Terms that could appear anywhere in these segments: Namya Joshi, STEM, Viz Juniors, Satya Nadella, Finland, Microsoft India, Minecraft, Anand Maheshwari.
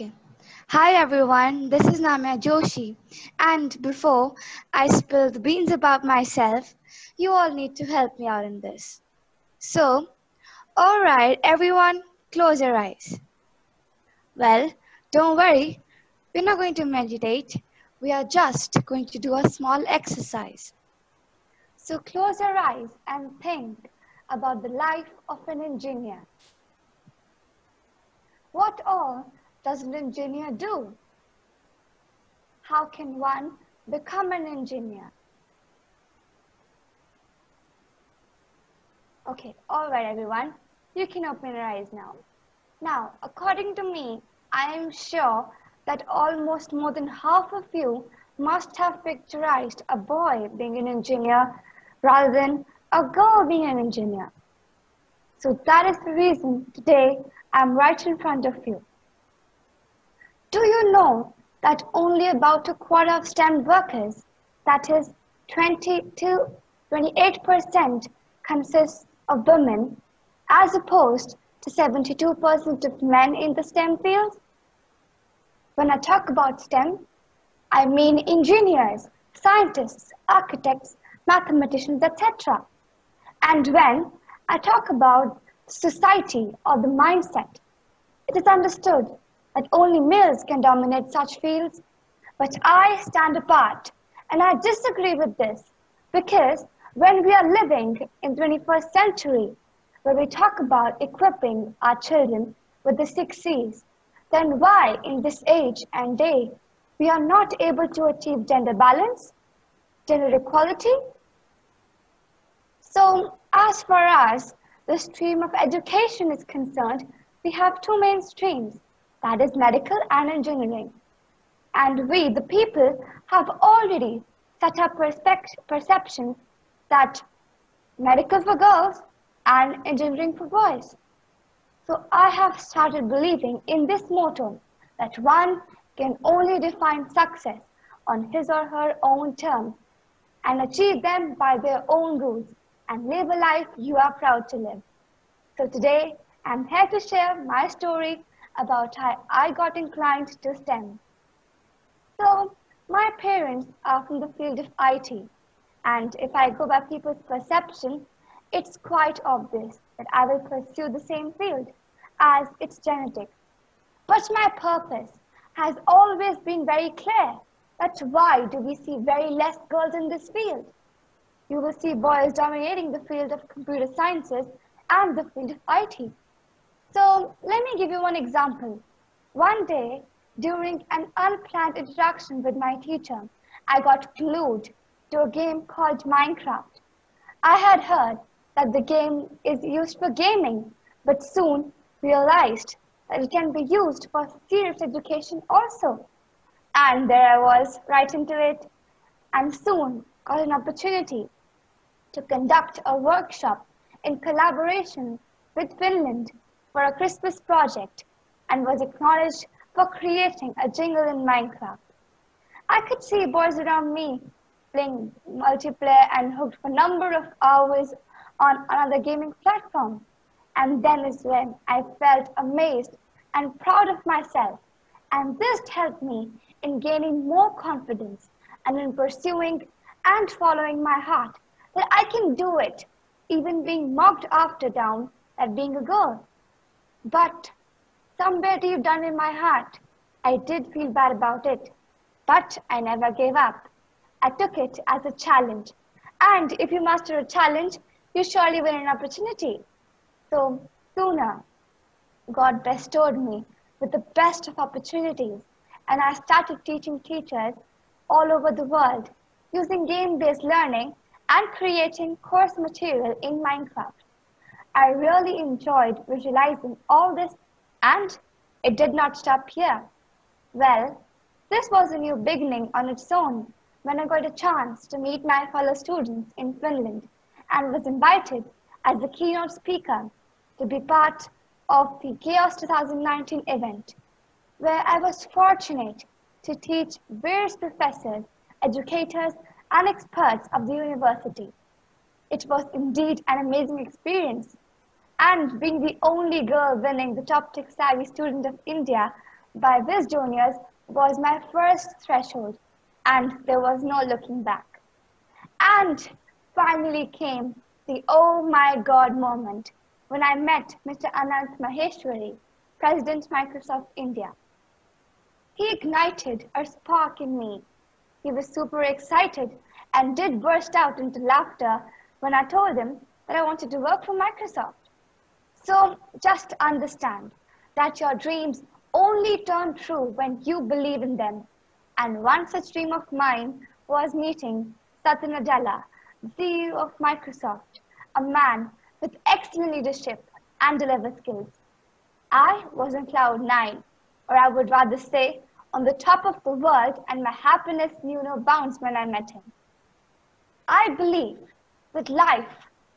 Okay. Hi everyone, this is Namya Joshi, and before I spill the beans about myself, you all need to help me out in this. So, all right everyone, close your eyes. Well, don't worry, we're not going to meditate, we are just going to do a small exercise. So close your eyes and think about the life of an engineer. What all does an engineer do? How can one become an engineer? Okay, all right everyone, you can open your eyes now. Now, according to me, I am sure that almost more than half of you must have picturized a boy being an engineer rather than a girl being an engineer. So that is the reason today I'm right in front of you. Do you know that only about a quarter of STEM workers, that is 28%, consists of women, as opposed to 72% of men in the STEM field? When I talk about STEM, I mean engineers, scientists, architects, mathematicians, etc. And when I talk about society or the mindset, it is understood that only males can dominate such fields, but I stand apart and I disagree with this, because when we are living in the 21st century, where we talk about equipping our children with the 6 C's, then why in this age and day we are not able to achieve gender balance, gender equality? So as far as the stream of education is concerned, we have two main streams. That is medical and engineering. And we, the people, have already set up perception that medical for girls and engineering for boys. So I have started believing in this motto that one can only define success on his or her own terms and achieve them by their own rules and live a life you are proud to live. So today I'm here to share my story about how I got inclined to STEM. So my parents are from the field of IT, and if I go by people's perception, it's quite obvious that I will pursue the same field as its genetics. But my purpose has always been very clear. That's why do we see very less girls in this field. You will see boys dominating the field of computer sciences and the field of IT. So let me give you one example. One day, during an unplanned interaction with my teacher, I got glued to a game called Minecraft. I had heard that the game is used for gaming, but soon realized that it can be used for serious education also. And there I was, right into it, and soon got an opportunity to conduct a workshop in collaboration with Finland for a Christmas project, and was acknowledged for creating a jingle in Minecraft. I could see boys around me playing multiplayer and hooked for a number of hours on another gaming platform. And then is when I felt amazed and proud of myself. And this helped me in gaining more confidence and in pursuing and following my heart, that I can do it, even being mocked after down at being a girl. But somewhere deep down in my heart, I did feel bad about it. But I never gave up. I took it as a challenge. And if you master a challenge, you surely win an opportunity. So sooner, God bestowed me with the best of opportunities. And I started teaching teachers all over the world using game-based learning and creating course material in Minecraft. I really enjoyed visualizing all this, and it did not stop here. Well, this was a new beginning on its own when I got a chance to meet my fellow students in Finland and was invited as the keynote speaker to be part of the Chaos 2019 event, where I was fortunate to teach various professors, educators, and experts of the university. It was indeed an amazing experience, and being the only girl winning the top tech savvy student of India by Viz Juniors was my first threshold, and there was no looking back. And finally came the oh my God moment when I met Mr. Anand Maheshwari, President Microsoft India. He ignited a spark in me. He was super excited and did burst out into laughter when I told him that I wanted to work for Microsoft. So just understand that your dreams only turn true when you believe in them. And one such dream of mine was meeting Satya Nadella, CEO of Microsoft, a man with excellent leadership and deliver skills. I was in cloud 9. Or I would rather say, on the top of the world, and my happiness knew no bounds when I met him. I believe that life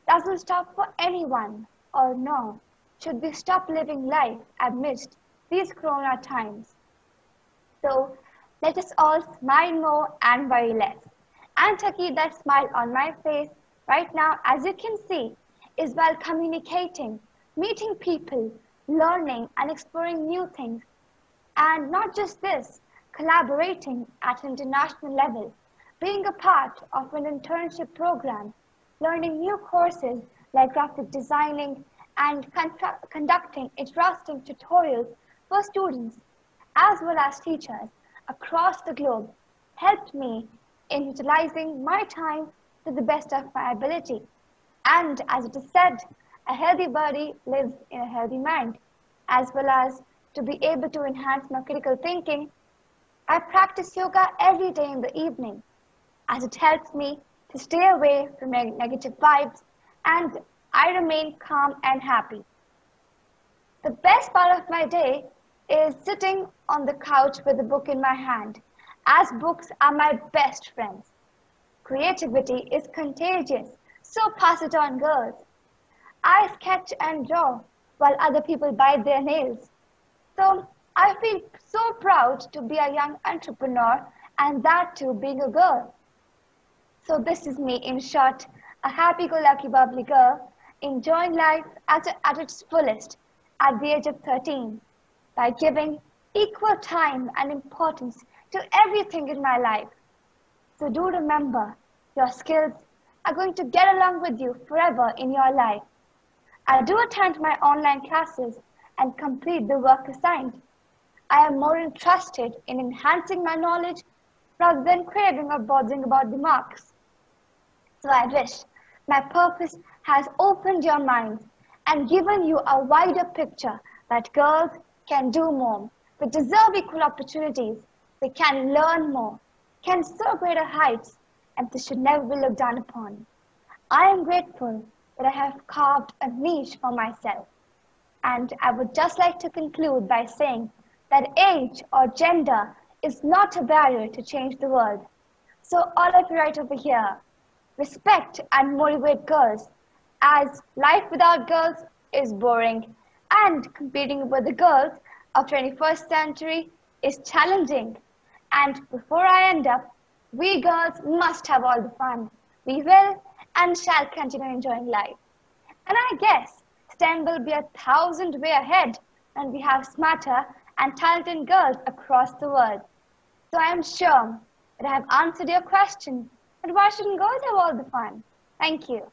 doesn't stop for anyone, or no, should we stop living life amidst these corona times? So let us all smile more and worry less. And to keep that smile on my face right now, as you can see, is while communicating, meeting people, learning and exploring new things. And not just this, collaborating at international level, being a part of an internship program, learning new courses like graphic designing, and conducting interesting tutorials for students as well as teachers across the globe helped me in utilizing my time to the best of my ability. And as it is said, a healthy body lives in a healthy mind, as well as to be able to enhance my critical thinking, I practice yoga every day in the evening, as it helps me to stay away from negative vibes, and I remain calm and happy. The best part of my day is sitting on the couch with a book in my hand, as books are my best friends. Creativity is contagious, so pass it on, girls. I sketch and draw while other people bite their nails. So I feel so proud to be a young entrepreneur, and that too being a girl. So this is me in short, a happy-go-lucky bubbly girl, enjoying life at its fullest at the age of 13 by giving equal time and importance to everything in my life. So do remember, your skills are going to get along with you forever in your life. I do attend my online classes and complete the work assigned. I am more interested in enhancing my knowledge rather than craving or bothering about the marks. So I wish my purpose has opened your minds and given you a wider picture that girls can do more, they deserve equal opportunities, they can learn more, can soar greater heights, and they should never be looked down upon. I am grateful that I have carved a niche for myself. And I would just like to conclude by saying that age or gender is not a barrier to change the world. So all of you right over here, respect and motivate girls, as life without girls is boring, and competing with the girls of 21st century is challenging. And before I end up, we girls must have all the fun. We will and shall continue enjoying life. And I guess STEM will be 1,000 way ahead, and we have smarter and talented girls across the world. So I am sure that I have answered your question, but why shouldn't girls have all the fun? Thank you.